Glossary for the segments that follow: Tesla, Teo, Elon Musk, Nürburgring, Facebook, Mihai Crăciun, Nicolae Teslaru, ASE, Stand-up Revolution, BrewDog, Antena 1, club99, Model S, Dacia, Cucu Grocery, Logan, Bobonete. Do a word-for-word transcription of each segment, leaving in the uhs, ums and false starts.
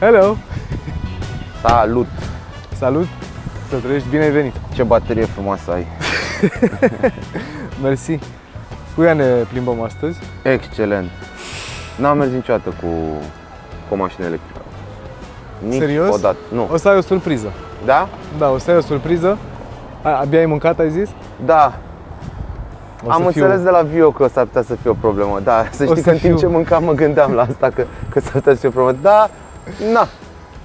Hello! Salut! Salut! Să trăiești, bine ai venit! Ce baterie frumoasă ai! Mersi! Cu ea ne plimbăm astăzi. Excelent! N-am mers niciodată cu, cu o mașină electrică. Nici serios? Odată. Nu. O să ai o surpriză. Da? Da, o să ai o surpriză. A, abia ai mâncat, ai zis? Da. Am înțeles fiu... de la Vio că s-ar putea să fie o problemă. Da, să știi să că în fiu... timp ce mâncam mă gândeam la asta, că, că s-ar putea să fie o problemă. Da, na.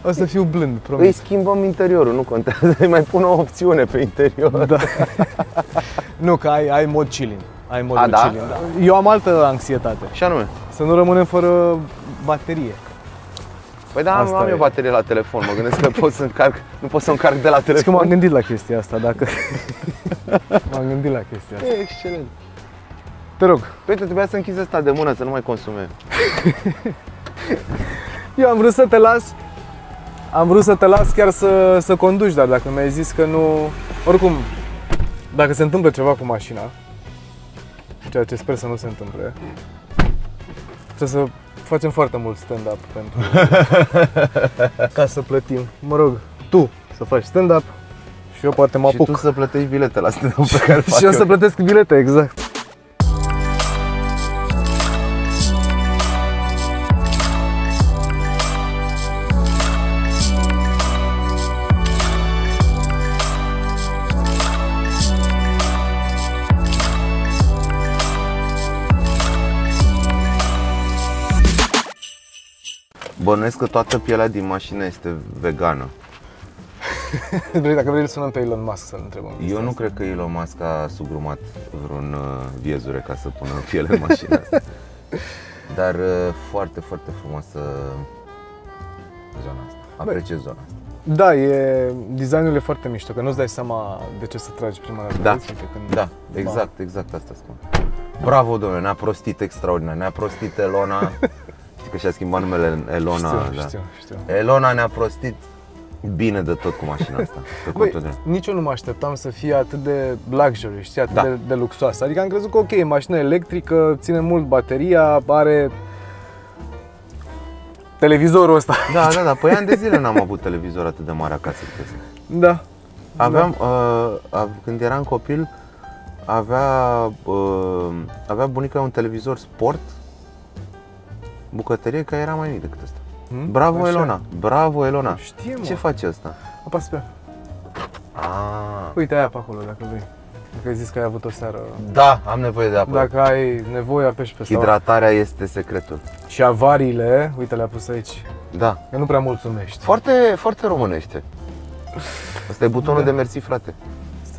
O să fiu blând, promis. Îi schimbăm interiorul, nu contează, îi mai pun o opțiune pe interior. Da. Nu, că ai, ai mod chilling. Ai modul A, da? chilling. Da. Eu am altă anxietate. Și anume? Să nu rămânem fără baterie. Păi da, asta am e. eu baterie la telefon, mă gândesc că pot să încarc, nu pot să încarc de la telefon. Știi că m-am gândit la chestia asta, dacă... m-am gândit la chestia asta. E excelent. Te rog. Păi, trebuia să închizi asta de mână, să nu mai consume. Eu am vrut să te las, am vrut să te las chiar să, să conduci, dar dacă mi-ai zis că nu... Oricum, dacă se întâmplă ceva cu mașina, ceea ce sper să nu se întâmple, trebuie să... Facem foarte mult stand-up pentru ca să plătim. Mă rog, tu să faci stand-up și eu poate mă apuc. Și tu să plătești bilete la stand-up pe care fac Și eu, eu să plătesc bilete, exact. Bănuiesc că toată pielea din mașină este vegană. Dacă vrei, îl sunăm pe Elon Musk să-l întrebăm. Eu nu asta. cred că Elon Musk a sugrumat vreun viezure ca să pună piele în mașina asta. Dar foarte, foarte frumoasă zona asta. Apreciez zona asta. Da, e, designul e foarte mișto, că nu-ți dai seama de ce să tragi prima dată. Da, când... da, exact, exact asta spun. Bravo, domnule, ne-a prostit extraordinar, ne-a prostit Elona. Că și-a schimbat numele Elona. Știu, da. știu, știu. Elona ne-a prostit bine de tot cu mașina asta. Băi, nici eu nu mă așteptam să fie atât de luxury, știi, atât da. de, de luxoasă. Adică am crezut că ok, e mașină electrică, ține mult bateria, are televizorul ăsta. Da, da, da, păi ani de zile n-am avut televizor atât de mare acasă. Da. Aveam, da. Uh, când eram copil, avea, uh, avea bunica un televizor sport, bucătărie, care era mai mic decât asta. Hmm? Bravo, Așa. Elona! Bravo, Elona! Știe, ce face asta? Apasă pe ea. Uite, aia pe acolo, dacă vrei. Dacă ai zis că ai avut o seară... Da, am nevoie de apă. Dacă ai nevoie, apeși pe sau. Hidratarea este secretul. Și avariile, uite, le-a pus aici. Da. Eu nu prea mulțumești. Foarte, foarte românește. Asta e butonul da. de mersi, frate.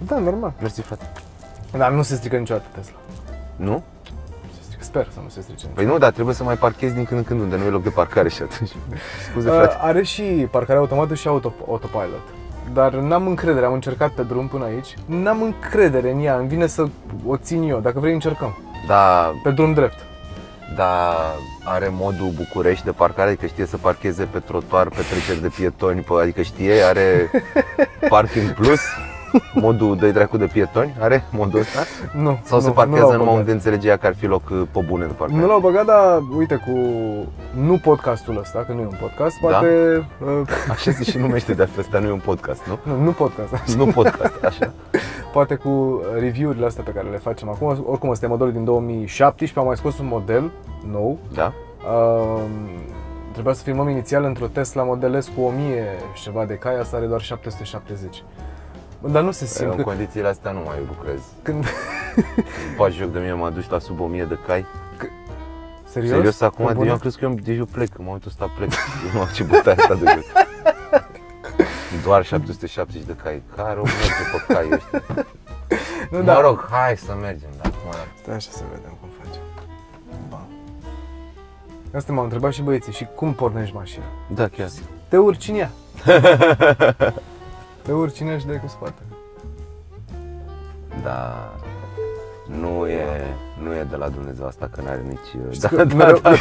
Da, normal. Mersi, frate. Dar nu se strică niciodată Tesla. Nu? Sper să nu se strice. Păi nu, dar trebuie să mai parchezi din când în când unde nu e loc de parcare și atunci. Scuze, frate. Are și parcare automată și auto, autopilot. Dar n-am încredere, am încercat pe drum până aici. N-am încredere în ea, îmi vine să o țin eu. Dacă vrei, încercăm. Da. Pe drum drept. Da, are modul București de parcare, adică știe să parcheze pe trotuar, pe treceri de pietoni, pe, adică știe, are parking plus. Modul doi dracu de pietoni are modul ăsta? Nu. Sau se parchează numai unde înțelege ea că ar fi loc pe bune de parcare? Nu l-au băgat, dar uite cu nu podcastul ăsta, că nu e un podcast, da? poate... Așa se și numește de asta, asta nu e un podcast, nu? Nu, nu podcast. Așa. Nu podcast, așa. Poate cu review-urile astea pe care le facem acum, oricum ăsta e modelul din două mii șaptesprezece, am mai scos un model nou. Da. Uh, trebuia să filmăm inițial într-o Tesla Model S cu o mie și ceva de cai, asta are doar șapte sute șaptezeci. Dar nu se simt. În că... condițiile astea nu mai lucrez. Când faci joc de mine, mă duci la sub o mie de cai. C Serios? Serios acum, eu am crezut că eu, deci eu plec, în momentul ăsta plec. Nu am ce bătaie asta de joc. Doar șapte sute șaptezeci de cai. Care o merge pe cai ăștia? Nu, mă da. rog, hai să mergem, dar acum stai așa să vedem cum facem. Ba. Asta m-au întrebat și băieții, și cum pornești mașina? Da, chiar. Te urci în ea. Te urcine și dai cu spatele. Da, nu e, nu e de la Dumnezeu asta, că n-are nici... Da, da, mereu da, da.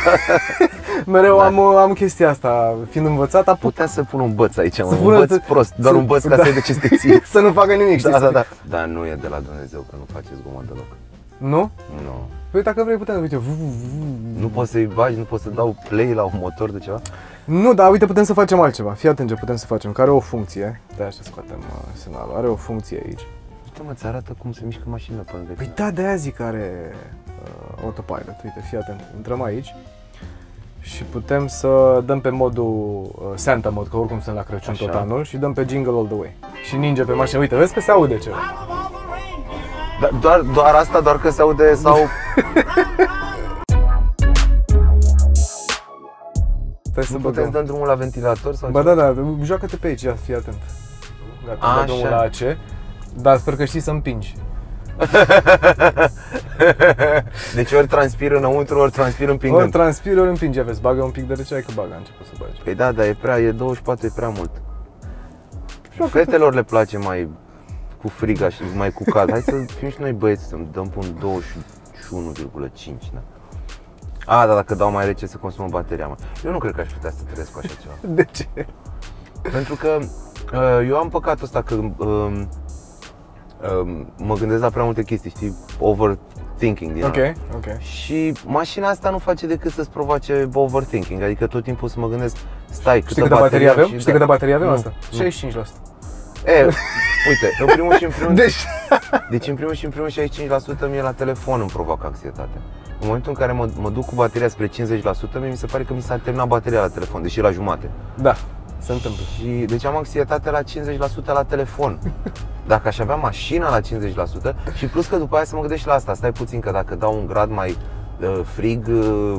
mereu da. Am, am chestia asta, fiind învățat, apuc. Putea să pun un băț aici, mă, un băț prost, doar să, un băț ca da. să de ce să te ții. Să nu facă nimic, da, știi? Da, da. Dar nu e de la Dumnezeu, că nu face zgomot deloc. Nu? Nu. Păi dacă vrei putem, uite... Nu pot să-i bagi, nu pot să dau play la un motor de ceva? Nu, dar uite, putem să facem altceva. Fii atent ce putem să facem, care are o funcție. Stai așa, scoatem semnalul. Are o funcție aici. Uite mă, ți arată cum se mișcă mașina pe lângă. Păi da, de-aia zic că are uh, autopilot. Uite, fii atent. Intrăm aici și putem să dăm pe modul uh, Santa Mode, că oricum sunt la Crăciun așa, tot anul, și dăm pe Jingle All The Way. Și ninge pe mașină. Uite, vezi că se aude ceva. Da, doar, doar asta, doar că se aude sau... Nu putem să dăm drumul la ventilator sau... Ba da, da, joacă-te pe aici, ia, fii atent. Gata, dă drumul la A C. Dar sper că știi să împingi. Deci ori transpir înăuntru, ori transpir împingând. Ori transpir, ori împingi, vezi, bagă un pic de rece, ai că bagă, a început să bagi. Păi da, dar e prea, e douăzeci și patru, e prea mult. Fetelor le place mai cu friga și mai cu cald. Hai să fim și noi băieți, să-mi dăm pe un douăzeci și unu virgulă cinci. Da. A, dar dacă dau mai rece se consumă bateria, mă. Eu nu cred că aș putea să trăiesc cu așa ceva. De ce? Pentru că eu am păcatul ăsta că um, um, mă gândesc la prea multe chestii, știi? Overthinking din okay, okay. Și mașina asta nu face decât să-ți provoace overthinking. Adică tot timpul să mă gândesc, stai, câtă, știi câtă baterie avem? Știi da... câtă baterie avem nu, asta? Nu. șaizeci și cinci la sută. E, uite, în primul și în primul deci... deci în primul și în primul șaizeci și cinci la sută mie la telefon îmi provoacă anxietate. În momentul în care mă, mă duc cu bateria spre cincizeci la sută, mi se pare că mi s-a terminat bateria la telefon, deși la jumate. Da, se întâmplă. Și, deci am anxietate la cincizeci la sută la telefon. Dacă aș avea mașina la cincizeci la sută și plus că după aia să mă gândesc la asta, stai puțin că dacă dau un grad mai uh, frig, uh,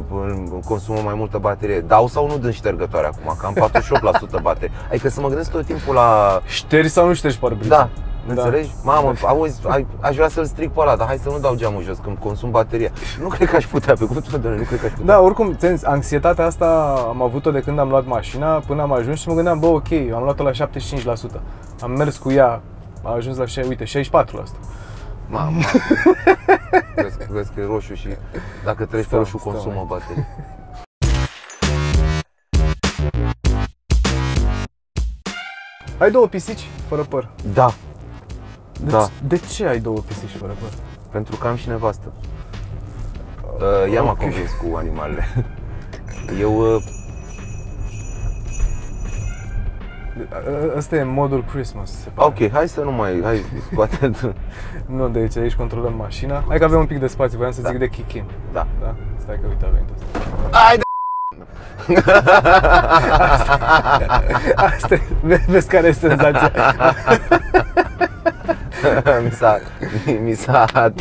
consumă mai multă baterie. Dau sau nu din ștergătoare acum, că am patruzeci și opt la sută baterie. Adică să mă gândesc tot timpul la... Ștergi sau nu ștergi parbriz? Da. Înțelegi? Da. Mamă, auzi, aș vrea să-l stric pe ăla, dar hai să nu dau geamul jos, când consum bateria. Nu cred că aș putea, pe cuvântul meu, nu cred că aș putea. Da, oricum, anxietatea asta am avut-o de când am luat mașina, până am ajuns și mă gândeam, bă, ok, am luat-o la șaptezeci și cinci la sută. Am mers cu ea, a ajuns la, uite, șaizeci și patru la sută. Mamă, vezi, vezi că e roșu și dacă treci pe roșu, consumă baterie. Ai două pisici fără păr? Da. De, da. De ce ai două pisici fără păr? Pentru că am și nevastă. Uh, ea m-a okay. convins cu animalele. Eu... Uh... Asta e modul Christmas, se pare. Ok, hai să nu mai... Hai, scoate... Nu, de aici, aici controlăm mașina. Hai că avem un pic de spațiu, voiam să da. zic de kick-in. Da. Da. Stai că uite, a venit asta. Hai de... Asta e, vezi care e senzația. Mi s-a, mi s-a,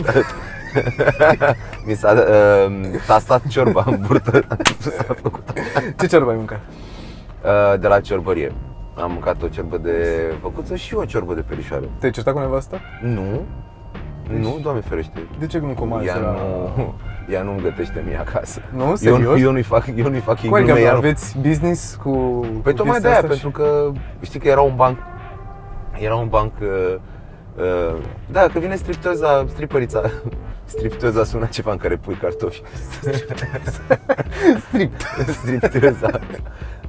mi s-a uh, tastat ciorba în burtă. Ce ciorbă ai mâncat? Uh, de la ciorbărie. Am mâncat o ciorbă de făcuță și o ciorbă de perișoare. Te-ai certat cu nevasta? Nu. Deci, nu, Doamne ferește. De ce nu comanzi? Ea, la... ea nu îmi gătește mie acasă. Nu? Serios? Eu nu-i fac, eu nu-i fac glume. Că aveți business cu... Păi cu tocmai de aia, pentru și... că știi că era un banc, era un banc, uh, uh, da, că vine striptoza, stripărița. Striptoza sună ceva în care pui cartofi. Striptoza. Striptoza.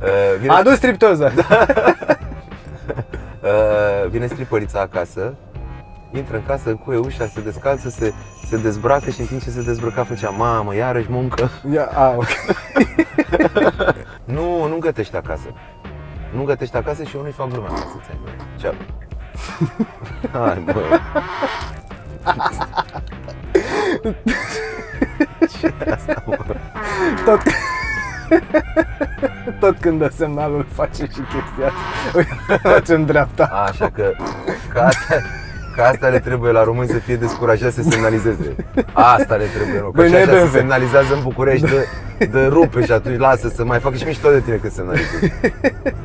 Uh, vine... Adu striptoza. Da. Uh, vine stripărița acasă. Intră în casă, încuie ușa, se descalță, se, se dezbracă și în timp ce se dezbrăca făcea, mamă, iarăși muncă. Ia, a, okay. Nu, nu gătești acasă. Nu gătești acasă și eu nu-i fac lumea acasă, ți-ai bă. Ceau. Hai, bă. Ce e asta, bă? Tot, tot când dă semnalul face și chestia asta. Uite, facem dreapta. A, așa că, că astea... Că asta le trebuie la români să fie descurajați să semnalizeze. Asta le trebuie, nu? Că băi, așa se semnalizează în București, de, de rupe și atunci lasă să mai facă și mișto de tine că semnalizezi.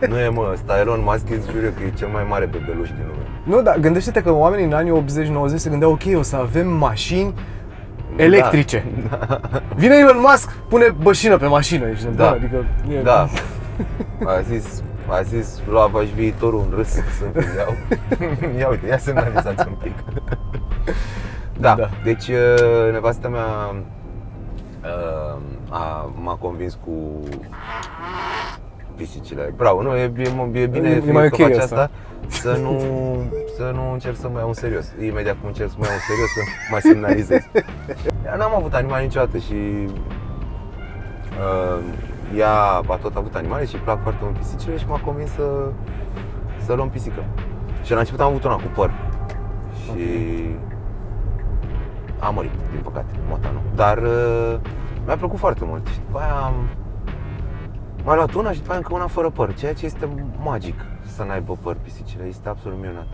Nu e, mă, ăsta Elon Musk, îți jur eu că e cel mai mare bebeluș din lume. Nu, dar gândește-te că oamenii în anii optzeci nouăzeci se gândeau, ok, o să avem mașini electrice. Da. Vine Elon Musk, pune bășină pe mașină, ești da. Da, adică... E... Da, a zis... A zis, luava și viitorul un râs să-mi iau. Ia uite, ia semnalizați un pic. Da, da, deci nevasta mea m-a convins cu pisicile. Bravo, nu, e, e, e bine e, e mai că okay faci asta, asta să, nu, să nu încerc să mă iau în serios. Imediat cum încerc să mă iau în serios, să mă semnalizez. N-am avut animale niciodată și... Uh, ea a tot avut animale și îi plac foarte mult pisicile și m-a convins să, să luăm pisică. Și la început am avut una cu păr și okay. a murit, din păcate, motanul. Dar uh, mi-a plăcut foarte mult și după aia am... m-a luat una și după aia încă una fără păr, ceea ce este magic să n-aibă păr pisicile, este absolut minunat.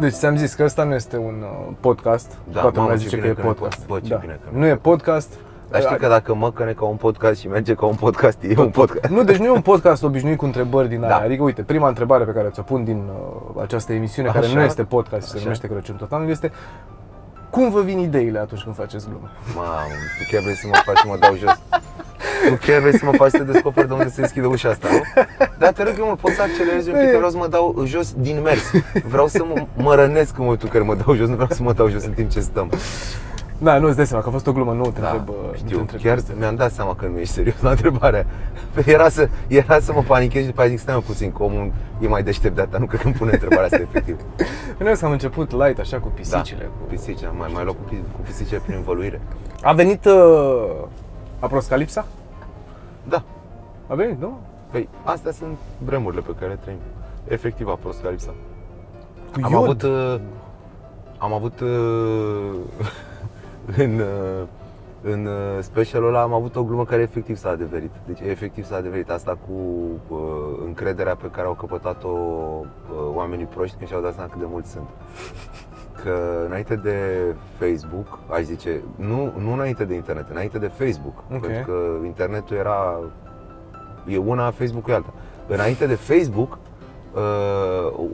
Deci ți-am zis că ăsta nu este un podcast, da, toată lumea zice că e podcast. Bă, ce da. Bine că nu e podcast. Dar știi că dacă mă căne ca un podcast și merge ca un podcast, e un podcast. Nu, deci nu e un podcast obișnuit cu întrebări din aia. Da. Adică, uite, prima întrebare pe care ți-o pun din uh, această emisiune, așa, care nu este podcast, se numește Crăciun tot anul, este: cum vă vin ideile atunci când faceți glume? Mamă, tu chiar vrei să mă faci să mă dau jos? Tu chiar vrei să mă faci să descoperi de unde se deschide ușa asta, nu? Dar te rog eu mult, pot să accelerez un pic, că vreau să mă dau jos din mers. Vreau să mă, mă rănesc în momentul care mă dau jos, nu vreau să mă dau jos în timp ce stăm. Da, nu, îți dai seama că a fost o glumă, nu te da, întreb, știu, te chiar mi-am dat seama că nu ești serios la întrebare. Era să, era să mă panichez și după aia zic, stai mă puțin, că omul e mai deștept de atâta, nu cred că îmi pune întrebarea asta efectiv. Noi am început light așa cu pisicile. Da, cu pisicile, mai, mai luat cu pisicile prin învăluire. A venit uh, aproscalipsa? Da. A venit, nu? Păi, astea sunt vremurile pe care trăim. Efectiv, aproscalipsa. Cu am, avut, uh, am avut... Am uh, avut... În, în specialul ăla am avut o glumă care efectiv s-a adeverit. Deci efectiv s-a adeverit asta cu uh, încrederea pe care au căpătat-o uh, oamenii proști când și-au dat seama cât de mulți sunt. Că înainte de Facebook, aș zice, nu, nu înainte de internet, înainte de Facebook, okay. Pentru că internetul era, e una, Facebook e alta. Înainte de Facebook, uh,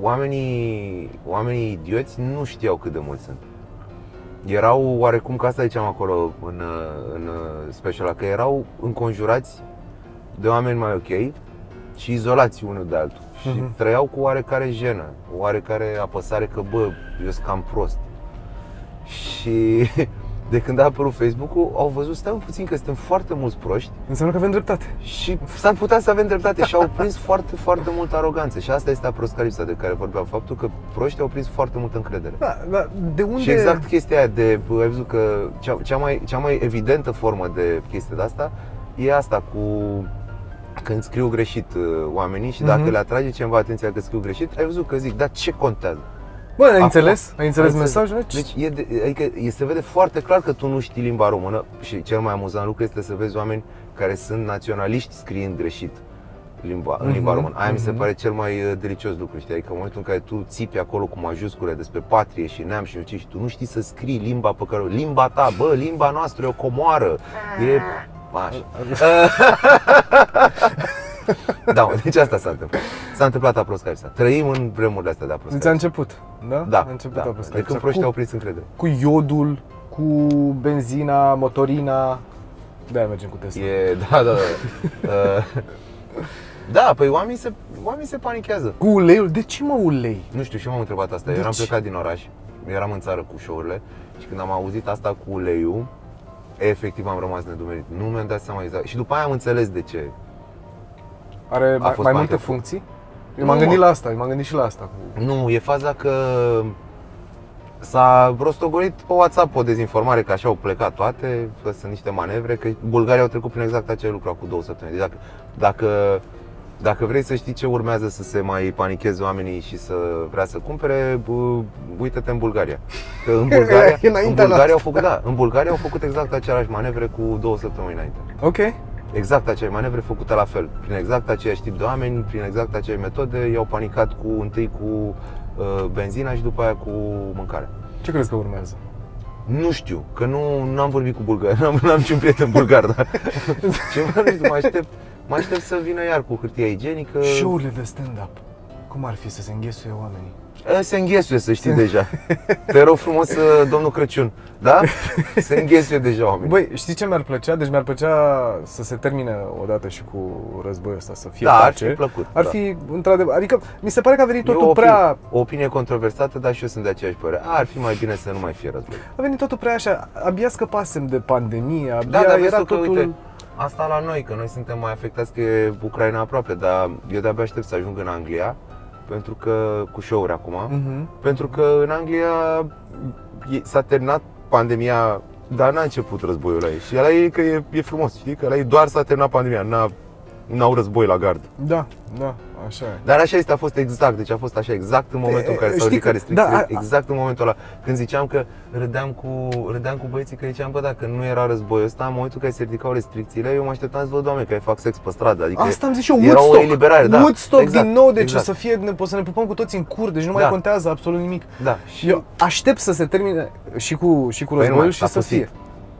oamenii, oamenii idioți nu știau cât de mulți sunt. Erau oarecum, ca asta ziceam acolo în, în special, că erau înconjurați de oameni mai ok și izolați unul de altul. Și uh-huh. trăiau cu oarecare jenă, oarecare apăsare că bă, eu sunt cam prost. Și de când a apărut Facebook-ul, au văzut, stai puțin că suntem foarte mulți proști. Înseamnă că avem dreptate. Și s-ar putea să avem dreptate și au prins foarte, foarte multă aroganță. Și asta este aproscalipsa de care vorbeam, faptul că proștii au prins foarte multă încredere. Da, da, de unde... Și exact chestia aia de, ai văzut că cea, cea, mai, cea mai evidentă formă de chestia de asta e asta cu... Când scriu greșit oamenii și dacă mm-hmm. le atrage cineva atenția că scriu greșit, ai văzut că zic, dar ce contează? Bă, ai înțeles? Ai înțeles mesajul? Deci, e de, adică se vede foarte clar că tu nu știi limba română și cel mai amuzant lucru este să vezi oameni care sunt naționaliști scriind greșit limba, mm-hmm. în limba română. Aia mm-hmm. mi se pare cel mai delicios lucru, știi? Adică în momentul în care tu țipi acolo cu majuscule despre patrie și neam și nu știu ce, și tu nu știi să scrii limba pe care o... Limba ta, bă, limba noastră e o comoară, e... Așa. Da, deci asta s-a întâmplat. S-a întâmplat aproscalipsa. Trăim în vremurile astea de aproscalipsa. Deci a început, da? Da, a început da. aproscalipsa. De când proștii au prins încredere. Cu iodul, cu benzina, motorina. De-aia mergem cu Tesla. E, da, da, da. Da, păi oamenii se, oamenii se panichează. Cu uleiul? De ce mă ulei? Nu știu, și eu m-am întrebat asta. Eu eram plecat din oraș, eram în țară cu show-urile și când am auzit asta cu uleiul, efectiv am rămas nedumerit. Nu mi-am dat seama exact. Și după aia am înțeles de ce. Are mai, mai multe funcții? Eu m-am gândit la asta, eu m-am gândit și la asta. Nu, e faza că s-a rostogolit pe WhatsApp o dezinformare că așa au plecat toate, că sunt niște manevre, că bulgarii au trecut prin exact acel lucru cu două săptămâni. Deci dacă, dacă, dacă vrei să știi ce urmează să se mai panicheze oamenii și să vrea să cumpere, uite-te în Bulgaria. Că în Bulgaria, în Bulgaria au făcut, da, în Bulgaria au făcut exact aceleași manevre cu două săptămâni înainte. Ok. Exact aceeași manevre făcută la fel, prin exact aceeași tip de oameni, prin exact aceeași metode, i-au panicat cu întâi cu uh, benzina și după aia cu mâncarea. Ce crezi că urmează? Nu știu, că nu, nu am vorbit cu bulgari, n-am, n-am niciun prieten bulgar, dar mă aștept, mă aștept să vină iar cu hârtia igienică. Show-urile de stand-up, cum ar fi să se înghesuie oamenii? Se înghesuie, să știi deja. Te rog frumos, domnul Crăciun, da? Se înghesuie deja oamenii. Băi, știi ce mi-ar plăcea? Deci mi-ar plăcea să se termine odată și cu războiul ăsta, să fie da, pace. Ar fi plăcut. Ar da. fi, într-adevăr, adică mi se pare că a venit totul opinie, prea... O opinie controversată, dar și eu sunt de aceeași părere. Ar fi mai bine să nu mai fie război. A venit totul prea așa, abia scăpasem de pandemie, abia da, dar era totul... Că, uite, asta la noi, că noi suntem mai afectați că e Ucraina aproape, dar eu de-abia aștept să ajung în Anglia. Pentru că, cu show-uri acum, uh-huh. pentru că în Anglia s-a terminat pandemia Dar n-a început războiul ăla. Și ăla e că e, e frumos, știi? Că ăla e doar s-a terminat pandemia, n-a, n-au război la gard. Da, da, așa e. Dar așa este, a fost exact, deci a fost așa exact în momentul e, în care s-au ridicat restricțiile, da, exact în momentul ăla. Când ziceam că râdeam cu, râdeam cu băieții că ziceam, bă, dacă nu era războiul ăsta, în momentul în care se ridicau restricțiile, eu mă așteptam să văd oameni care fac sex pe stradă, adică asta am zis eu, Woodstock, era o eliberare, da. Woodstock exact, din nou, deci exact. să fie, ne, să ne pupăm cu toți în cur, deci nu mai da. contează absolut nimic. Da. Și eu aștept să se termine și cu și cu războiul păi, și să fie. Fie.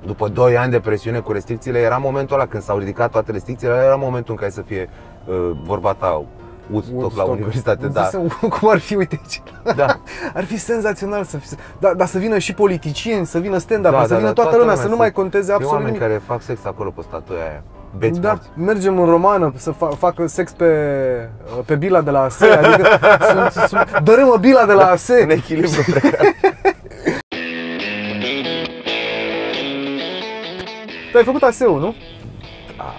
După doi ani de presiune cu restricțiile, era momentul ăla când s-au ridicat toate restricțiile, era momentul în care să fie uh, vorba ta Woodstock la universitate, da. Cum ar fi, uite aici. Da. Ar fi senzațional să fie, dar da, să vină și politicieni, să vină stand-up, da, să da, vină da, toată, toată lumea, să nu mai conteze absolut nimic. Oameni care fac sex acolo pe statuia aia. Beți da, morți. Mergem în romană să fac, fac sex pe, pe bila de la A S E, adică dărâmă bila de la A S E. În echilibru plecat. Tu ai făcut A S E-ul, nu? Da,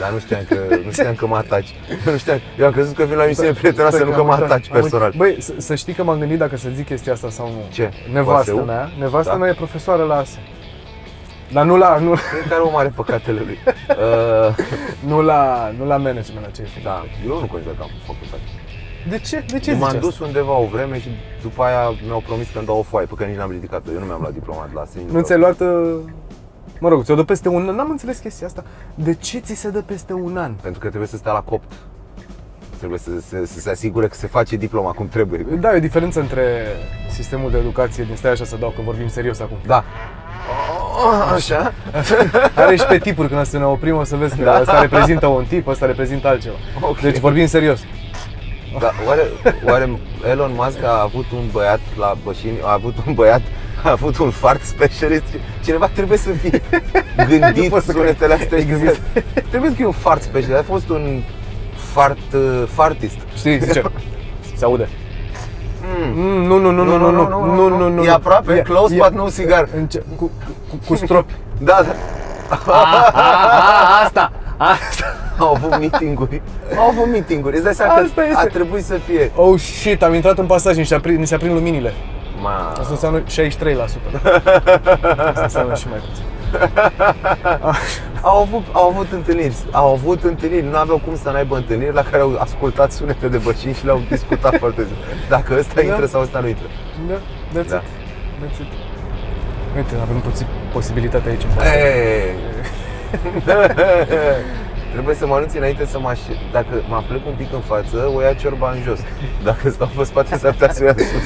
dar nu știam că, nu știam că mă ataci. Nu știam. Eu am crezut că vin la emisiune prietenoasă, nu că mă ataci personal. Băi, să știi că m-am gândit dacă să zic chestia asta sau nu. Ce? Nevastă mea, nevastă mea e profesoară la A S E. Dar nu la... Nu... Cred că are o mare păcatele lui. Nu la nu la management acela. Da, eu nu consider că am făcut asta. De ce? De ce zici? M-am dus undeva o vreme și după aia mi-au promis că îmi dau o foaie, pe care nici n-am ridicat-o. Eu nu mi-am luat diplomat la A S E. Nu ți-ai luat... Mă rog, ți-o dă peste un an, n-am înțeles chestia asta. De ce ți se dă peste un an? Pentru că trebuie să stea la copt. Trebuie să, să, să se asigure că se face diploma cum trebuie. Da, e o diferență între sistemul de educație din stai așa să dau, că vorbim serios acum. Da. O, așa? Are și pe tipuri, când o să ne oprim o să vezi că da. Asta reprezintă un tip, asta reprezintă altceva. Okay. Deci vorbim serios. Da, oare, oare Elon Musk a avut un băiat la Bășini, a avut un băiat A avut un fart specialist. Cineva trebuie să fie gândit sunetele astea. Exact. Trebuie să fie un fart specialist. A fost un fart fartist. Știi, zice. Se aude. Mm. Nu, nu, nu, nu, nu, nu, nu, nu, nu, nu. E aproape, e, close, e, but nu cigar. Cu, cu, cu stropi. Da, da. A, a, a, asta. Asta. Au avut meeting-uri. Au avut meeting-uri. Îți dai seama că a trebuit să fie. Oh shit, am intrat în pasaj, ni se aprind, ni se aprind luminile. Ma. Asta înseamnă șaizeci și trei la sută. Asta înseamnă și mai puțin. Au avut, au avut întâlniri, au avut întâlniri, nu aveau cum să n-aibă întâlniri la care au ascultat sunete de bășini și le-au discutat foarte zi. Dacă ăsta da. intră sau ăsta nu intră. Da, that's it. Da. That's it. Uite, avem puțin posibilitate aici. Hey. Trebuie să mă anunți înainte să mă așez. Dacă mă plec un pic în față, o ia ciorba în jos. Dacă stau pe spate, s-ar putea să o ia în sus.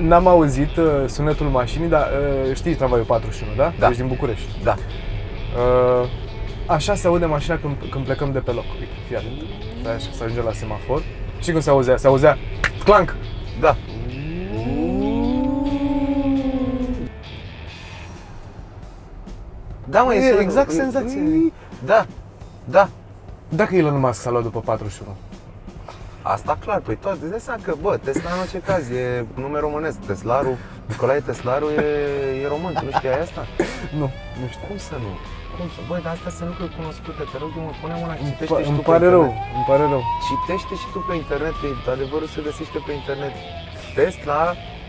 N-am auzit sunetul mașinii, dar știi tramvaiul patruzeci și unu, da? Da. Deci din București. Da. Așa se aude mașina când, când plecăm de pe loc. Fii atent. Da, așa se ajunge la semafor. Știi cum se auzea? Se auzea clank! Da. Da, mă, e, e exact senzația. Da. Da. Dacă Elon Musk s-a luat după patruzeci și unu. Asta clar, păi tot, îți dai seama că, bă, Tesla în orice caz e nume românesc. Teslaru, Nicolae Teslaru e, e român, tu nu știai asta? Nu, nu știu. Cum să nu? Cum să? Bă, dar astea sunt lucruri cunoscute, te rog, mă pune mâna, citește și tu pe pare rău, îmi pare rău. Citește și tu pe internet, adevărul se găsește pe internet. Tesla,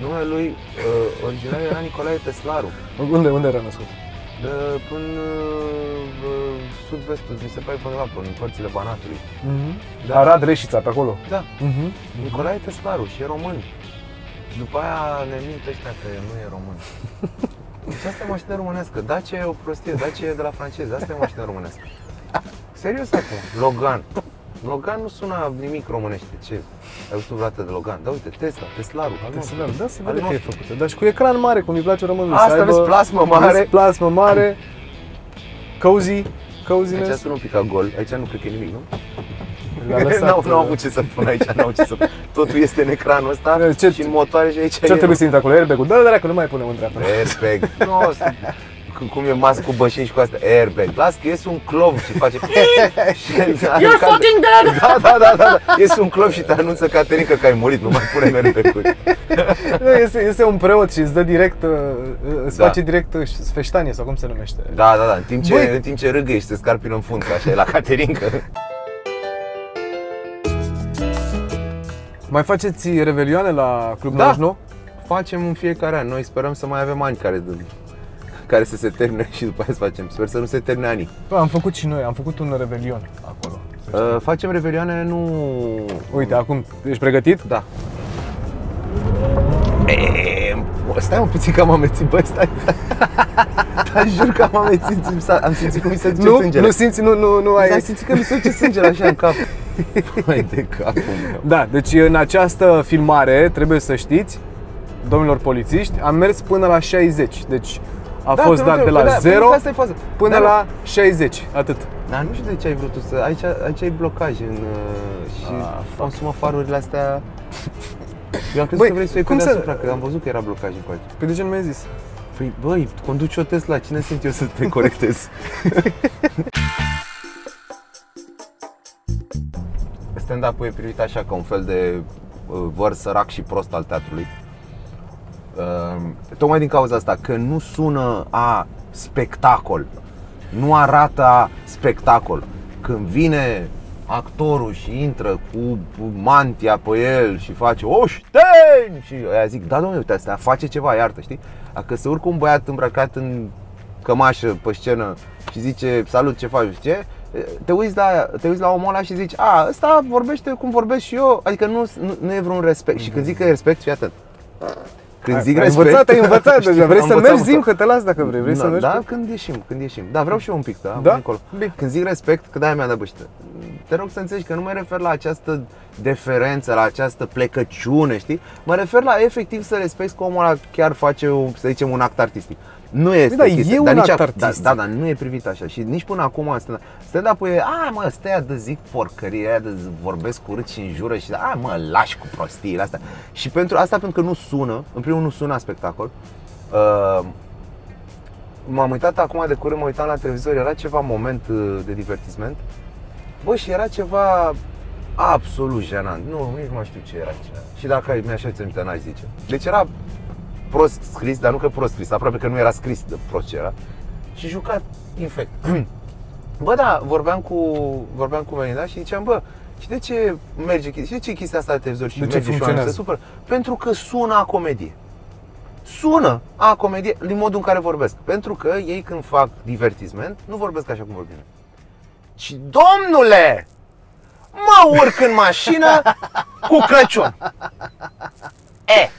numele lui uh, original era Nicolae Teslaru. Unde, unde era născut? Până uh, sud-vestul, mi se pare până la până, în părțile Banatului. Uh-huh. Da. Arad, Reșița, pe acolo. Da. Uh-huh. Nicolae Teslaru și e român. După aia ne mint ăștia că nu e român. Deci asta e mașină românească. Dacia e o prostie, Dacia e de la francezi, asta e mașină românească. Serios acum? Logan. Logan nu sună nimic românește. Ce? Ai văzut vreodată de Logan? Da, uite, Tesla, Teslaru. Teslaru, da, se vede că e făcută. Dar și cu ecran mare, cum îi place românului. Asta, aibă, vezi, plasmă mare. Plasmă mare. Cozy. Coziness. Aici sună un pic ca gol. Aici nu cred că e nimic, nu? Nu am avut ce să pun aici, n-au ce să pun. Totul este în ecranul ăsta ce, și în motoare și aici. Ce trebuie nu. Să intre acolo? Airbag-ul. Dă-l de-aia că nu mai punem în dreapta. Perfect. No, cum e Musk cu bășini și cu astea, airbag. Las că ies un clov și face... You're fucking dead! Da, da, da, da, da. Ies un clov și te anunță, Caterinca, că ai murit, nu mai pune airbag-uri. Iese un preot și îți dă direct, îți da. face direct sfeștanie sau cum se numește. Da, da, da, în timp ce, în timp ce râgă ești, se scarpină în fund, așa e la Caterinca. Mai faceți revelioane la Club da. nouăzeci și nouă? Facem în fiecare an, noi sperăm să mai avem ani care dă. care să se termine și după aceea să facem. Sper să nu se termine anii. Păi, am făcut și noi, am făcut un revelion acolo. Uh, facem revelioane, nu... Uite, acum, ești pregătit? Da. Eee, stai un puțin că am amețit, băi, stai, stai. Dar jur că am amețit, am simțit că mi se duce sângele. Nu, nu simți, nu, nu, nu ai... Am simțit că mi se duce sângele așa în cap. Păi de capul meu. Da, deci în această filmare, trebuie să știți, domnilor polițiști, am mers până la șaizeci, deci a da, fost dat de la zero până la șaizeci, atât. Dar nu știu de ce ai vrut tu să... Aici, aici ai blocaj în... și am sumat farurile astea. Eu am crezut băi, că vrei să o iei pe deasupra, că am văzut că era blocaj în coace. Păi de ce nu mi-ai zis? Păi băi, conduci o Tesla, cine sunt eu să te corectez? Stand-up-ul e privit așa ca un fel de văr sărac și prost al teatrului. Tocmai din cauza asta, că nu sună a spectacol, nu arată a spectacol. Când vine actorul și intră cu mantia pe el și face oșteni și aia zic, da domnule, uite asta, face ceva, iartă, știi? Dacă se urcă un băiat îmbrăcat în cămașă pe scenă și zice, salut, ce faci, ce? Te uiți la, te uiți la omul ăla și zici, a, ăsta vorbește cum vorbesc și eu, adică nu, nu, nu e vreun respect. Mm-hmm. Și când zic că e respect, fii atât. Când zic ai respect, învățat, ai învățat deja, vrei să mergi, zi-mi că te las dacă vrei, vrei da, să mergi? Da, pe... când ieșim, când ieșim, da, vreau și eu un pic, da, da? Acolo. Când zic respect, că de-aia mi-a dăbășită. Te rog să înțelegi că nu mă refer la această deferență, la această plecăciune, știi? Mă refer la efectiv să respecti că omul ăla chiar face, să zicem, un act artistic. Nu este da, chestia, e un dar nici act artistic. Da, da, nu e privit așa și nici până acum stand-up-ul e, a, mă, stai de zic porcărie, aia de vorbesc urât și înjură și a, mă, lași cu prostiile astea. Și pentru asta, pentru că nu sună, în primul rând nu sună spectacol. Uh, m-am uitat acum de curând, mă uitam la televizor, era ceva moment de divertisment. Bă, și era ceva absolut jenant, nu, nici nu mai știu ce era ce. Și dacă mi-aș fi ținut, n-aș zice. Deci era prost scris, dar nu că prost scris, aproape că nu era scris de prost ce era. Și jucat infect. Bă, da, vorbeam cu, vorbeam cu Melina și ziceam, bă, și de ce merge chestia, și de ce chestia asta la televizor și de merge ce și se supără? Pentru că sună a comedie. Sună a comedie din modul în care vorbesc. Pentru că ei când fac divertisment, nu vorbesc așa cum vorbim. Și domnule, mă urc în mașină cu Crăciun. E,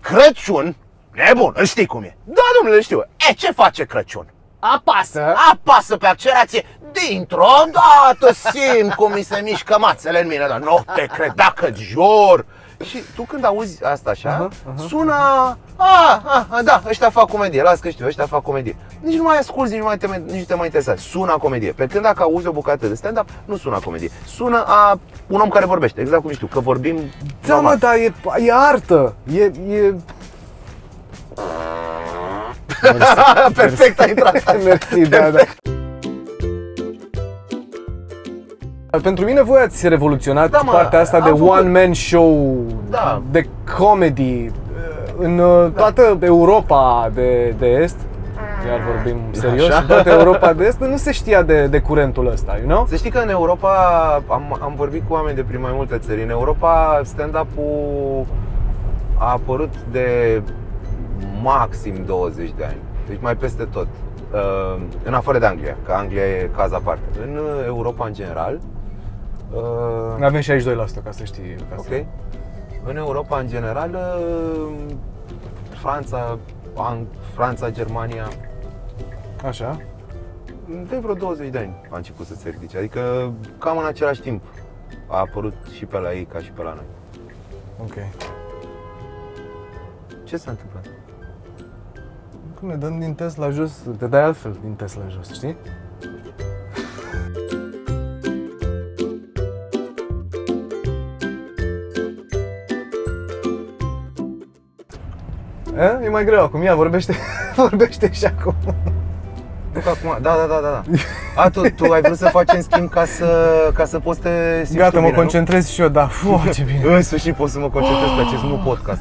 Crăciun, nebun, îl știi cum e. Da, domnule, știu. E, ce face Crăciun? Apasă, apasă pe accelerație. Dintr-o dată simt cum mi se mișcă mațele în mine. Dar nu te cred, dacă-ți jur. Și tu când auzi asta așa, uh-huh, uh-huh, sună, a, a, a, da, ăștia fac comedie, las că știu, ăștia fac comedie. Nici nu mai asculți, nici nu, mai te, nici nu te mai interesează, sună comedie. Pe când dacă auzi o bucată de stand-up, nu sună comedie, sună a un om care vorbește, exact cum știu, că vorbim. Da, mă, dar e, e artă, e... e... Mersi, perfect, ai intrat. Mersi, da, da. Pentru mine voi ați revoluționat da, mă, partea asta de făcut... one-man show, da, de comedy în da, toată Europa de, de Est. Iar vorbim serios, așa? Toată Europa de Est nu se știa de, de curentul ăsta, you know? Să știi că în Europa, am, am vorbit cu oameni de prin mai multe țări, în Europa stand-up-ul a apărut de maxim douăzeci de ani, deci mai peste tot. În afară de Anglia, că Anglia e caz aparte. În Europa în general avem și aici doi la sută, ca să știi. Ok. În Europa în general, Franța, Franța, Germania. Așa. De vreo douăzeci de ani a început să se ridice, adică cam în același timp a apărut și pe la ei ca și pe la noi. Ok. Ce s-a întâmplat? Cum ne dăm din Tesla jos, te dai altfel din Tesla jos, știi? E, e mai greu acum, ia, vorbește, vorbește și acum. Acum, da, da, da, da. A, tu, tu ai vrut să faci în schimb ca să, ca să poți să te simți. Gata, mă bine, concentrez nu? Și eu, da, fuuu, ce bine. În sfârșit pot să mă concentrez pe acest nou podcast.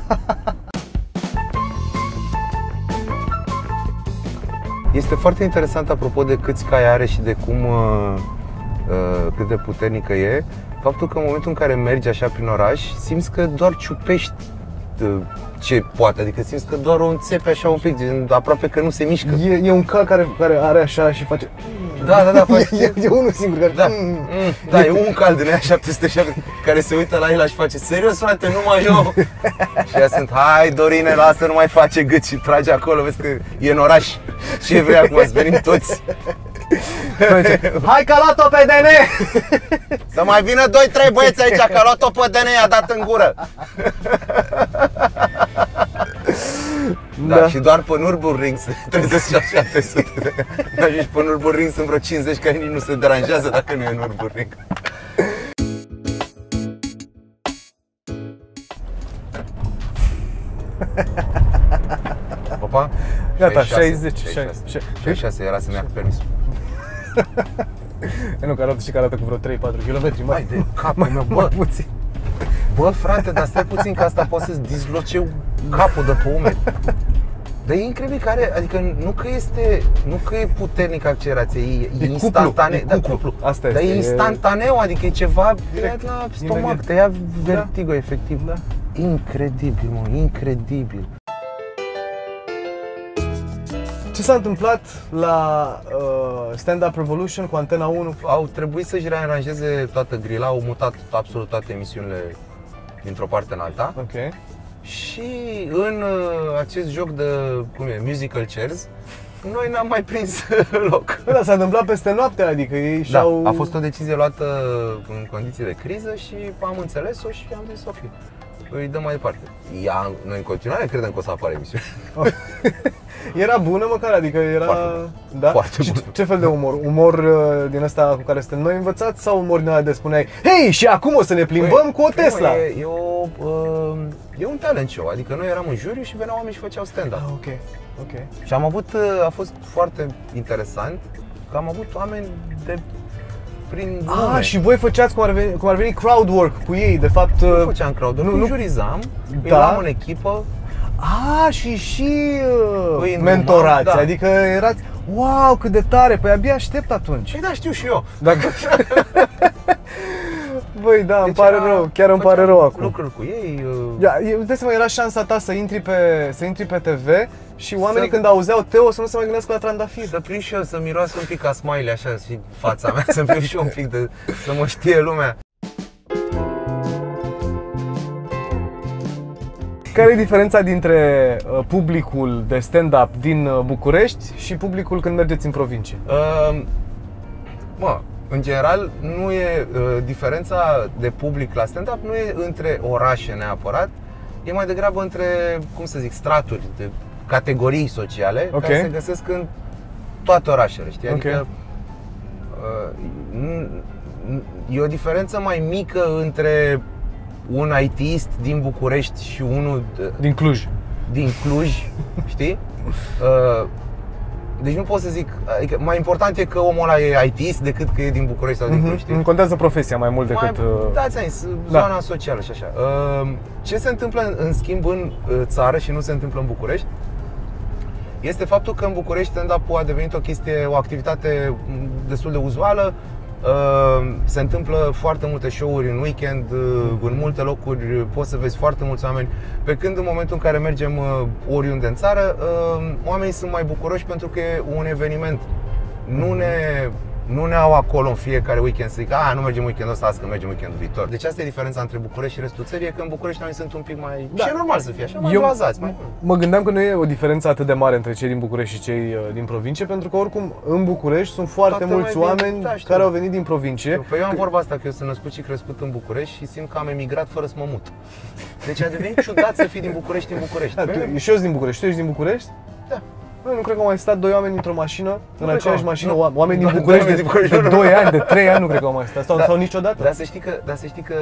Este foarte interesant, apropo de câți cai are și de cum, uh, uh, cât de puternică e, faptul că în momentul în care mergi așa prin oraș, simți că doar ciupești ce poate, adică simți că doar o înțepe așa un pic, gen, aproape că nu se mișcă. E, e un cal care, care are așa și face... Da, da, da, face... E, e unul singur care... Da, mm, da e, e un cal din aia șapte sute șapte care se uită la el și face, serios frate, numai eu? Și aia sunt, hai Dorine, lasă, nu mai face gât și trage acolo, vezi că e în oraș. Ce vrei acum, să venim toți? Hai că a luat-o pe D N! Să mai vină doi trei băieți aici, că a luat-o pe D N, i-a dat în gură! Da, da, și doar pe Nürburgring se trezesc șase sute. Da, și pe Nürburgring sunt vreo cincizeci care nici nu se deranjează dacă nu e Nürburgring. Opa? Gata, șaizeci, șaizeci și șase era să-mi ia cu permisul. Nu, că arată și că arată cu vreo trei patru km. Mai de capul meu, bă! Puțin. Bă, frate, dar stai puțin că asta poate să-ți disloce capul de pe umeri. Dar e incredibil că are, adică nu că este, nu că e puternic accelerația, e, e instantaneu, da, cuplu. Asta este. Dar e instantaneu, adică e ceva direct la stomac, te ia vertigo, da, efectiv, da. Incredibil, mă, incredibil. Ce s-a întâmplat la uh, Stand-up Revolution cu Antena unu? Au trebuit să-și rearanjeze toată grila, au mutat absolut toate emisiunile dintr-o parte în alta. Okay. Și în uh, acest joc de, cum e, musical chairs, noi n-am mai prins loc. Da, s-a întâmplat peste noapte, adică ei și-au... Da, a fost o decizie luată în condiții de criză și am înțeles-o și am zis ok, îi dăm mai departe. Ia, noi în continuare credem că o să apară emisiunea. Oh. Era bună măcar, adică era... Foarte, da? Foarte bună. Ce fel de umor? Umor din ăsta cu care suntem noi învățați sau umor din ăla de spuneai hei, și acum o să ne plimbăm păi, cu o Tesla? E, e, o, e un talent show, adică noi eram în juriu și veneau oameni și făceau stand-up. Ah, okay. Okay. Și am avut, a fost foarte interesant că am avut oameni de... Prin lume. Ah, și voi făceați cum ar veni, cum ar veni crowd work cu ei, de fapt... Nu făceam crowd work, nu, nu. Îi jurizam, da, îi luam în echipă. Ah, și și îi mentorați, da, adică erați... Wow, cât de tare, păi abia aștept atunci. Păi da, știu și eu. Dacă... Băi, da, deci îmi pare era, rău, chiar îmi pare rău acum. Lucruri cu ei... Uh... Uite seama, era șansa ta să intri pe, să intri pe te ve și oamenii să... când auzeau Teo să nu se mai gândească la trandafir. Să prind și eu, să miroasă un pic a smiley așa și fața mea, să prind și eu un pic de... să mă știe lumea. Care e diferența dintre publicul de stand-up din București și publicul când mergeți în provincie? Uh, bă. În general, nu e, uh, diferența de public la stand-up nu e între orașe neapărat, e mai degrabă între, cum să zic, straturi, de categorii sociale, okay, care se găsesc în toate orașele, știi? Adică, okay, uh, e o diferență mai mică între un I T-ist din București și unul de, din Cluj, din Cluj, știi? Uh, Deci nu pot să zic, adică mai important e că omul ăla e I T-ist decât că e din București sau din Cluj, știi? Contează profesia mai mult decât... Da, ți-am zis, zona, da, socială și așa. Ce se întâmplă în schimb în țară și nu se întâmplă în București este faptul că în București stand-up-ul a devenit o chestie, o activitate destul de uzuală. Se întâmplă foarte multe show-uri în weekend, în multe locuri poți să vezi foarte mulți oameni. Pe când în momentul în care mergem oriunde în țară, oamenii sunt mai bucuroși pentru că e un eveniment. Nu ne, nu ne au acolo în fiecare weekend să zic, a, nu mergem weekendul ăsta, azi că mergem weekendul viitor. Deci asta e diferența între București și restul țării, e că în București oamenii sunt un pic mai... Da. Și e normal să fie așa, mai blazați. Mai... Mă gândeam că nu e o diferență atât de mare între cei din București și cei din provincie, pentru că oricum în București sunt foarte toate mulți oameni, da, care au venit din provincie. Știu, păi eu am vorba asta, că eu sunt născut și crescut în București și simt că am emigrat fără să mă mut. Deci a devenit ciudat să fii din București în București. Da, tu, și eu sunt din București, tu ești din București? Da. Noi nu cred că au mai stat doi oameni într-o mașină, nu în aceeași mașină, nu, oameni din București de, de doi ani, de trei ani, nu cred că au mai stat, sau, da, sau niciodată. Dar să știi că, dar să știi că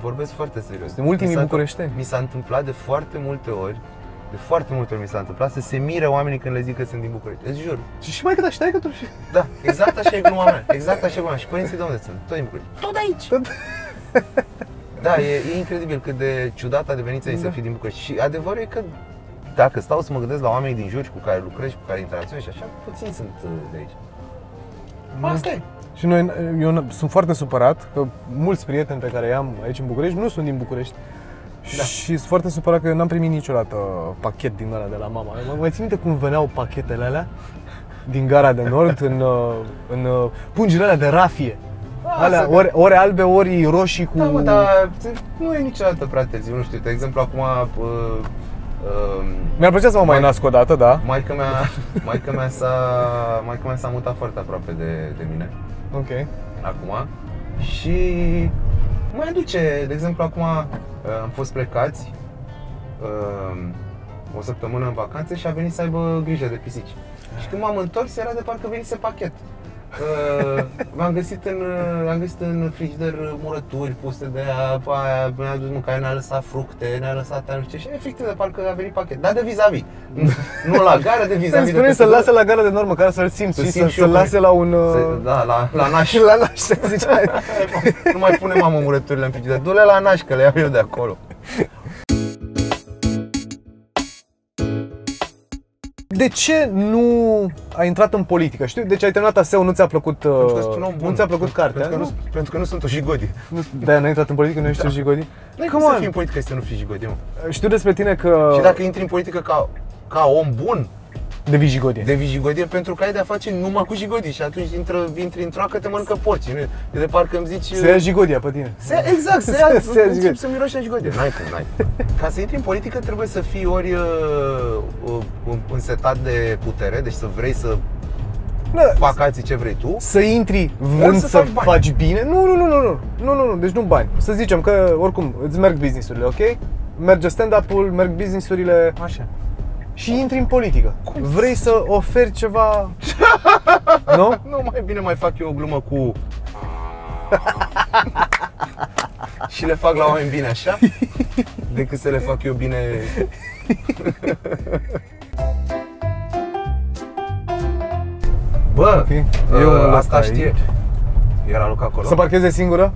vorbesc foarte serios. Din ultimii bucureșteni. Mi s-a întâmplat de foarte multe ori, de foarte multe ori mi s-a întâmplat să se mire oamenii când le zic că sunt din București, îți jur. Și, și mai că da, știi că tu și... Da, exact așa e gluma mea, exact așa e gluma mea. Și părinții de unde sunt? Tot din București. Tot de aici! Tot... Da, e, e incredibil cât de ciudat a devenit să, da, să fii din București. Și adevărul e că dacă stau să mă gândesc la oamenii din jur cu care lucrez, cu care interacționez și așa, puțini sunt de aici. Asta e. Și noi, eu sunt foarte supărat că mulți prieteni pe care i-am aici în București nu sunt din București. Da. Și sunt foarte supărat că eu n-am primit niciodată pachet din ăla de la mama. Mă, mă țin minte cum veneau pachetele alea din Gara de Nord, în, în pungile alea de rafie. A, alea, ori, ori albe, ori roșii cu... Da, mă, dar nu e niciodată prea târziu, nu știu, de exemplu acum... Uh, uh, Mi-ar plăcea să mă mai, mai nasc o dată, da? Maica mea, maica mea s-a, maica mea s-a mutat foarte aproape de, de mine. Ok. Acum. Și... mai aduce, de exemplu, acum am fost plecați o săptămână în vacanță și a venit să aibă grijă de pisici. Și când m-am întors, era de parcă venise pachet. L-am găsit în, l-am găsit în frigider murături puse de aia, ne-a adus mâncare, ne-a lăsat fructe, ne-a lăsat aia, nu știu ce, și efectiv de parcă a venit pachet, dar de vis-a-vis, nu la gara, de vis-a-vis. Să-mi spune să-l lase la gara de normă, care să-l simți și să-l lase la un... Da, la, la naș. La naș, să zici, nu mai pune mamă murăturile în frigider, du-le la naș, că le iau eu de acolo. De ce nu ai intrat în politică? Știu, deci ai terminat A S E-ul, nu ți-a plăcut, nu ți-a plăcut cartea. Pentru că nu, pentru că nu sunt o jigodi. De-aia n-ai intrat în politică, nu ești da. O jigodi? Noi cum să fii în politică să nu fii jigodi, mă? Știu despre tine că... Și dacă intri în politică ca, ca om bun, devii jigodie. Devii jigodie pentru că ai de-a face numai cu jigodii și atunci intră, intri într-o acă, te mănâncă porci. E de parcă îmi zici... Se ia jigodia pe tine. Se, exact, se ia, se ia începi să miroși la jigodie. N-ai cum, n-ai. Ca să intri în politică trebuie să fii ori uh, uh, însetat de putere, deci să vrei să faci alții ce vrei tu. Să intri vrând să, să faci, faci bine. Nu, nu, nu, nu, nu, nu, nu, nu, deci nu bani. Să zicem că oricum îți merg business-urile, ok? Merge stand-up-ul, merg business-urile. Așa. Și intri în politică. Cum? Vrei să oferi ceva? Nu? Nu, mai bine mai fac eu o glumă cu... și le fac la oameni bine așa, decât să le fac eu bine... Bă, okay. Eu asta știe. Era loc acolo. Să parcheze singură?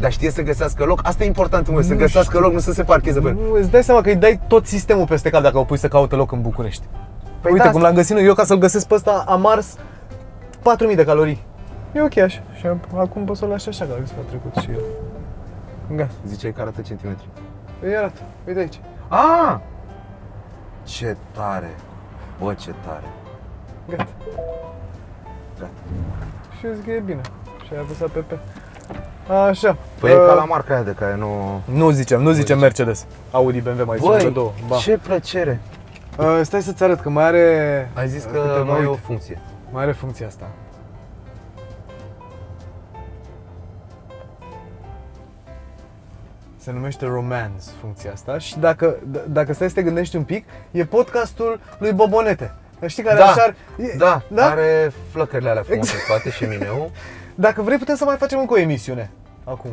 Dar știe să găsească loc, asta e important, mă, să găsească știu. Loc, nu să se parcheze pe. Nu, îți dai seama că îi dai tot sistemul peste cap dacă o pui să caute loc în București. Păi uite da, cum l-am găsit eu, ca să-l găsesc pe ăsta, am ars patru mii de calorii. E ok așa, și acum pot să-l lași așa, că s-a trecut și el. Gata. Ziceai că arată centimetri. Îi arată, uite aici. Ah! Ce tare, bă, ce tare. Gata. Gata. Și eu zic că e bine, și ai apăsat pe pe. Așa. Păi uh, e ca la marca aia de care nu... Nu zicem, nu zicem Mercedes. Audi, B M W, mai sunt două. Bă, ce plăcere! Uh, stai să-ți arăt că mai are... Ai zis că câteva, mai e o funcție. Mai are funcția asta. Se numește Romance funcția asta și dacă, dacă stai să te gândești un pic, e podcastul lui Bobonete. Știi care da, așa e, da, da, are flăcările alea frumoase exact. Toate și mineu. Dacă vrei putem să mai facem încă o emisiune acum.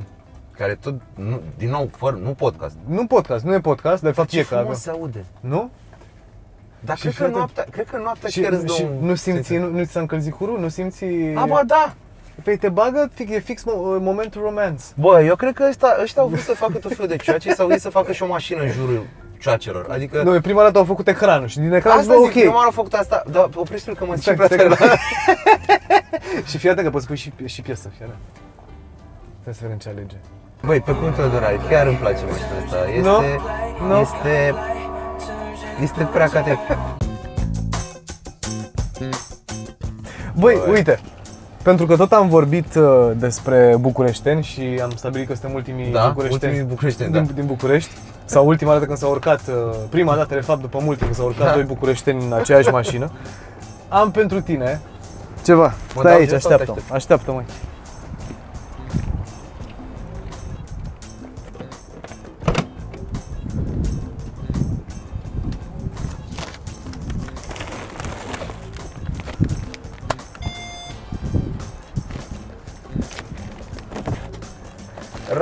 Care tot, nu, din nou, fără, nu podcast. Nu podcast, nu e podcast, de fapt ce e frumos se aude. Nu? Dar cred că, noaptea, cred că noaptea și, chiar îți dă un... Nu simți, nu, nu ți s-a încălzit curul, nu simți... A, bă, da! Păi te bagă, e fix momentul Romance. Bă, eu cred că ăștia, ăștia au vrut să facă tot felul de cioace sau ei să facă și o mașină în jurul cioacelor. Adică... Nu, prima dată au făcut ecranul și din ecran asta zic, ok. Prima dată au făcut asta, dar oprește-l că mă zic prea tare. Și fii atent că poți pui și, și piesă, fii atent. Trebuie să vedem ce alege. Băi, pe cum te dorai, chiar îmi place mașina asta. Este, no? No? este, este prea cate. Băi, Băi, uite, pentru că tot am vorbit despre bucureșteni și am stabilit că suntem ultimii da, bucureșteni, ultimii bucureșteni din, da. Din București. Sau ultima dată când s-a urcat, prima dată de fapt după mult când s-a urcat da. Doi bucureșteni în aceeași mașină. Am pentru tine ceva. Mă stai aici, așteaptă-mă. Așteaptă-mă.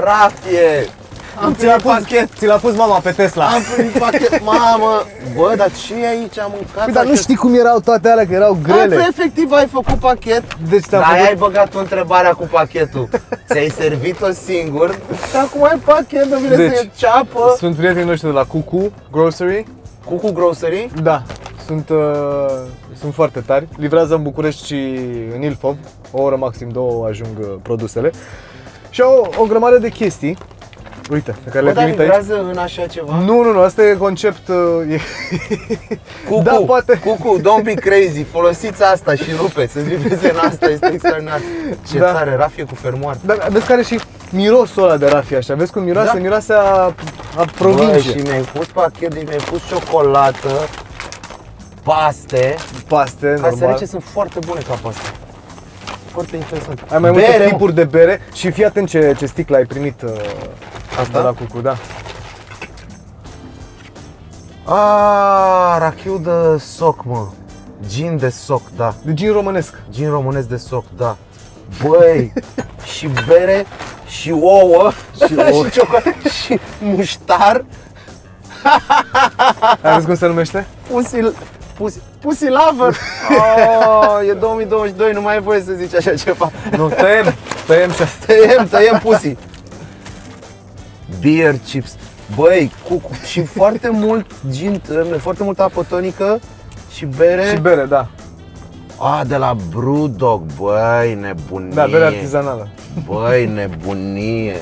Rafie! Am ți-l pus, ți-l-a pus mama pe Tesla. Am primit pachet, mamă. Bă, dar ce e aici? Am mâncat. Păi, dar nu știi cum erau toate alea, că erau grele. Păi, efectiv ai făcut pachet. Deci da, făcut... ai băgat o întrebare cu pachetul. Ți-ai servit-o singur. Dar acum ai pachet, nu vine deci, să e ceapă. Sunt prietenii noștri de la Cucu Grocery. Cucu Grocery? Da. Sunt, uh, sunt foarte tari. Livrează în București și în Ilfov. O oră maxim două ajung produsele. Și au o grămadă de chestii. Uite, pe care le-am primit aici. Lucrează în așa ceva? Nu, nu, nu, asta e concept... Uh, Cucu, da, poate... Cucu, don't be crazy, folosiți asta și rupeți, îți livrezi în asta, este extraordinar. Ce da. Tare, rafie cu fermoar. Dar vezi care și mirosul ăla de rafie așa, vezi cum miroase, da. Miroase a, a provincie. Bă, și mi-ai pus pachet, mi-ai pus ciocolată, paste. Paste, normal. Caserece sunt foarte bune ca paste. Foarte interesant. Ai mai multe tipuri de bere și fii atent ce, ce sticlă ai primit. Asta da? La Cucu, da. Aaa, rachiu de soc, mă. Gin de soc, da. De gin românesc. Gin românesc de soc, da. Băi, și bere, și ouă, și, ouă. Și ciocolată, și muștar. Ai văzut cum se numește? Pusil... Pusi, pusi lover. Oh, e două mii douăzeci și doi, nu mai e voie să zici așa ceva. Nu, tăiem, tăiem, tăiem, tăiem pusi. Beer chips. Băi, cu, și foarte mult gin, foarte multă apă tonică și bere. Și bere, da. Ah, de la BrewDog, băi, nebunie. Da, bere artizanală. Băi, nebunie.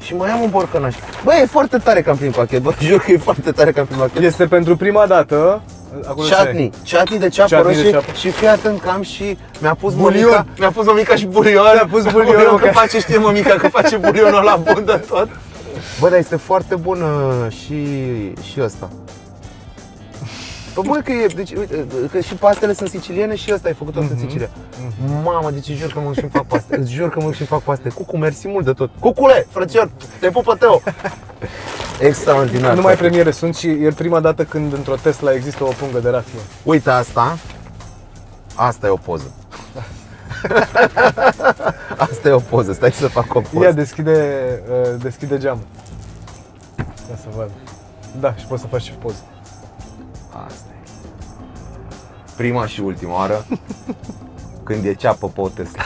Și mai am un borcănaș. Băi, e foarte tare că am primit pachet, bă, jur că e foarte tare că am primit pachet. Este pentru prima dată. Chutney, chutney de ceapă roșie și fii atent că am și mi-a pus bulion, mi-a pus mămica și bulion, mi-a pus bulion, că face, știe mămica că face bulionul ăla bun de tot. Bă, dar este foarte bun și și ăsta. Păi bă, că e, deci uite, că și pastele sunt siciliene și ăsta ai făcut tot în Sicilia. Mamă, deci jur că mă duc și-mi fac paste, îți jur că mă duc și-mi fac paste. Cucu, mersi mult de tot. Cucule, frățior, te pupă Teo. Extraordinar. Numai premiere sunt și e prima dată când într-o Tesla există o pungă de rafie. Uite asta. Asta e o poză. Asta e o poză, stai să fac o poză. Ia, deschide, deschide geamul. Ia să văd. Da, și poți să faci și poză. Asta e. Prima și ultima oară când e ceapă pe o Tesla.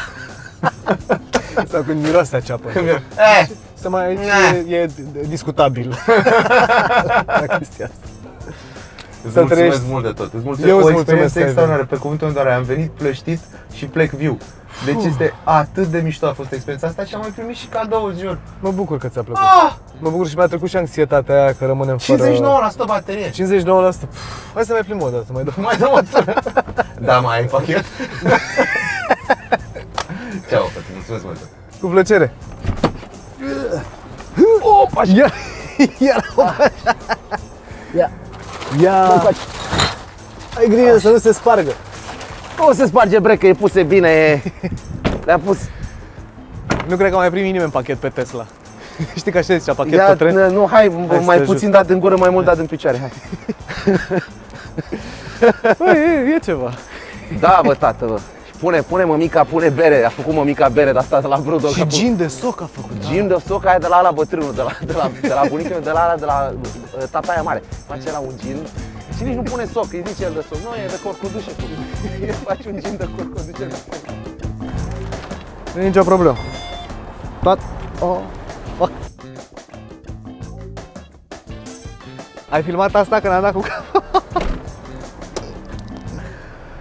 Sau când miroase a ceapă. Să mai aici e, e discutabil. La chestia asta. Îți mulțumesc mult de tot. Îți mulțumesc. Eu îți mulțumesc extraordinar, pe cuvântul în care am venit plăștit și plec viu. Deci este atât de mișto a fost experiența asta și am mai primit și cadoul, jur. Mă bucur că ți-a plăcut. Ah! Mă bucur și mi-a trecut și anxietatea aia că rămânem fără... cincizeci și nouă la sută baterie. cincizeci și nouă la sută. Hai să mai plimb o dată, mai dăm. Mai dăm o tură. Da, mai ai pachet. Ceau, frate, mulțumesc mult. Cu plăcere. Opa, iar, iar, opa. Ia, ia, ai grijă să nu se spargă. Nu se sparge, bre, că e puse bine, le-a pus. Nu cred că mai primi nimeni pachet pe Tesla. Știi că așa zicea, pachet ia, pe tren? Nu, hai, hai mai puțin dat în gură, mai mult dat în picioare, hai. Bă, e, e ceva. Da, bă, tată, bă. Pune, pune mămica, pune bere, a făcut mămica bere, dar asta la BrewDog. Și gin de soc a făcut. Gin de soc aia de la ala bătrânul, de la, de la, de la bunicul, de la ala, de la tata aia mare. Face la un gin și nici nu pune soc, îi zice el de soc. Nu, e de corcodușe. El face un gin de corcodușe. Nu e nicio problemă. Tot. Oh, fuck. Ai filmat asta când am dat cu capul?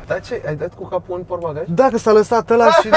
Da, ce? Ai dat cu capul în portbagaj? Da, că s-a lăsat ăla și...